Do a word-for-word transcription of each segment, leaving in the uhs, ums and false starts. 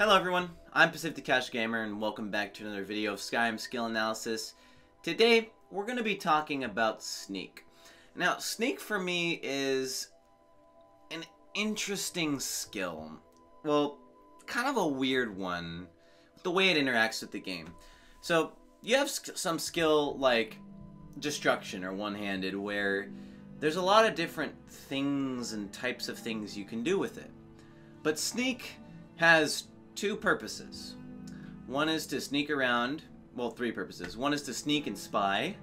Hello everyone, I'm Pacific the Cash Gamer and welcome back to another video of Skyrim Skill Analysis. Today, we're going to be talking about Sneak. Now, Sneak for me is an interesting skill. Well, kind of a weird one, with the way it interacts with the game. So, you have some skill like Destruction or One-Handed where there's a lot of different things and types of things you can do with it. But Sneak has two purposes. One is to sneak around, well, three purposes. One is to sneak and spy,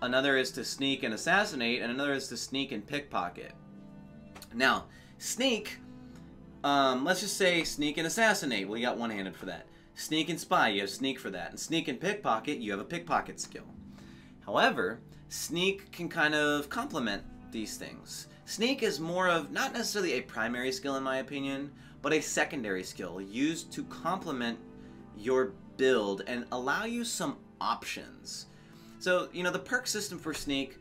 another is to sneak and assassinate, and another is to sneak and pickpocket. Now, sneak, um, let's just say sneak and assassinate. Well, you got one-handed for that. Sneak and spy, you have sneak for that. And sneak and pickpocket, you have a pickpocket skill. However, sneak can kind of complement these things. Sneak is more of, not necessarily a primary skill in my opinion, but a secondary skill used to complement your build and allow you some options. So, you know, the perk system for Sneak,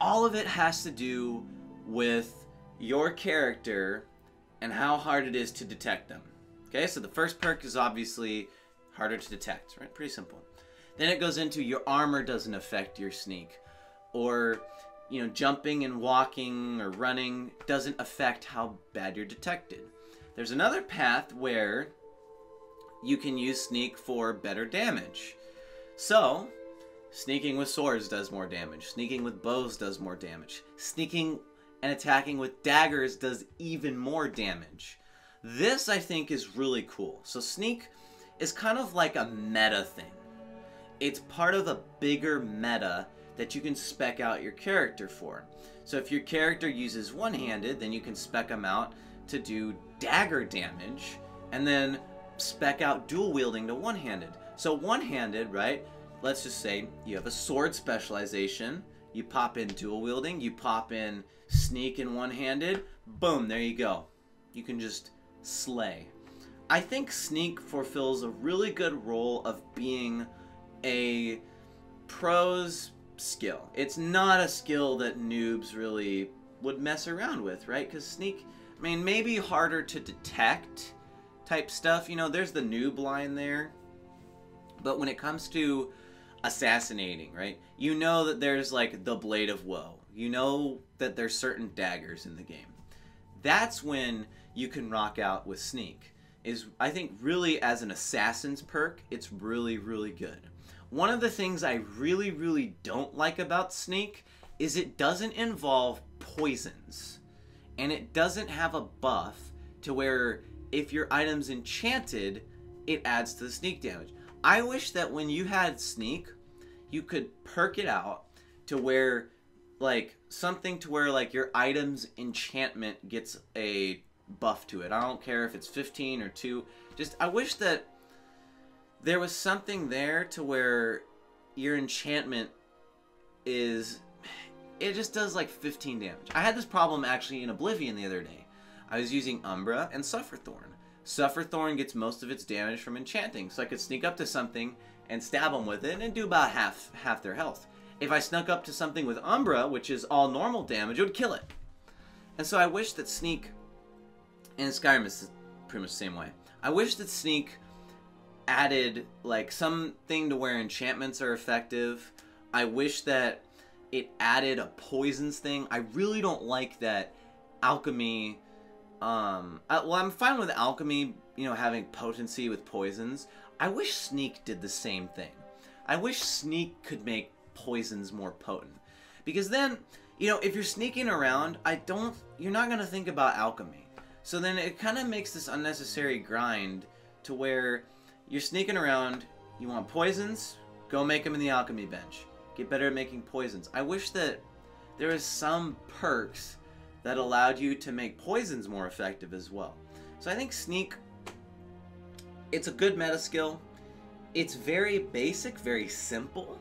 all of it has to do with your character and how hard it is to detect them. Okay, so the first perk is obviously harder to detect, right? Pretty simple. Then it goes into your armor doesn't affect your Sneak, or, you know, jumping and walking or running doesn't affect how bad you're detected. There's another path where you can use Sneak for better damage. So, sneaking with swords does more damage. Sneaking with bows does more damage. Sneaking and attacking with daggers does even more damage. This, I think, is really cool. So Sneak is kind of like a meta thing. It's part of a bigger meta that you can spec out your character for. So if your character uses one-handed, then you can spec them out to do dagger damage, and then spec out dual wielding to one-handed. So one-handed, right, let's just say you have a sword specialization, you pop in dual wielding, you pop in sneak and one-handed, boom, there you go. You can just slay. I think Sneak fulfills a really good role of being a pro's skill. It's not a skill that noobs really would mess around with, right? Because Sneak, I mean, maybe harder to detect type stuff. You know, there's the noob line there. But when it comes to assassinating, right, you know that there's, like, the Blade of Woe. You know that there's certain daggers in the game. That's when you can rock out with Sneak. Is, I think, really as an assassin's perk, it's really, really good. One of the things I really, really don't like about Sneak is it doesn't involve poisons. And it doesn't have a buff to where if your item's enchanted, it adds to the sneak damage. I wish that when you had Sneak, you could perk it out to where, like, something to where, like, your item's enchantment gets a buff to it. I don't care if it's fifteen or two. Just, I wish that there was something there to where your enchantment is... It just does like fifteen damage. I had this problem actually in Oblivion the other day. I was using Umbra and Sufferthorn. Sufferthorn gets most of its damage from enchanting, so I could sneak up to something and stab them with it and do about half half their health. If I snuck up to something with Umbra, which is all normal damage, it would kill it. And so I wish that Sneak, and Skyrim is pretty much the same way, I wish that Sneak added like something to where enchantments are effective. I wish that it added a poisons thing. I really don't like that alchemy. Um, I, well, I'm fine with alchemy, you know, having potency with poisons. I wish Sneak did the same thing. I wish Sneak could make poisons more potent. Because then, you know, if you're sneaking around, I don't, you're not going to think about alchemy. So then it kind of makes this unnecessary grind to where you're sneaking around, you want poisons, go make them in the alchemy bench. Get better at making poisons. I wish that there was some perks that allowed you to make poisons more effective as well. So I think Sneak, it's a good meta skill. It's very basic, very simple.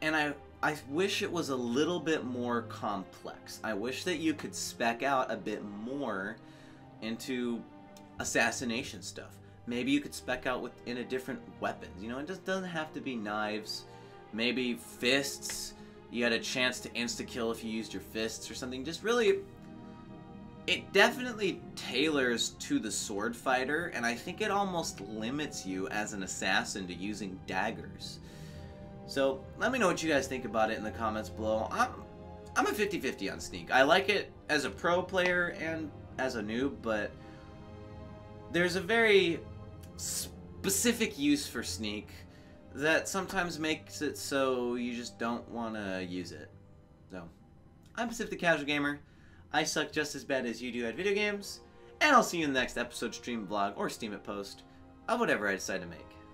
And I, I wish it was a little bit more complex. I wish that you could spec out a bit more into assassination stuff. Maybe you could spec out with in a different weapons. You know, it just doesn't have to be knives. Maybe fists, you had a chance to insta-kill if you used your fists or something. Just really it definitely tailors to the sword fighter, and I think it almost limits you as an assassin to using daggers. So let me know what you guys think about it in the comments below. I'm, I'm a fifty fifty on Sneak. I like it as a pro player and as a noob, but there's a very specific use for Sneak that sometimes makes it so you just don't want to use it. So, I'm Pacific the Cash Gamer. I suck just as bad as you do at video games, and I'll see you in the next episode, stream, vlog, or Steam it post of whatever I decide to make.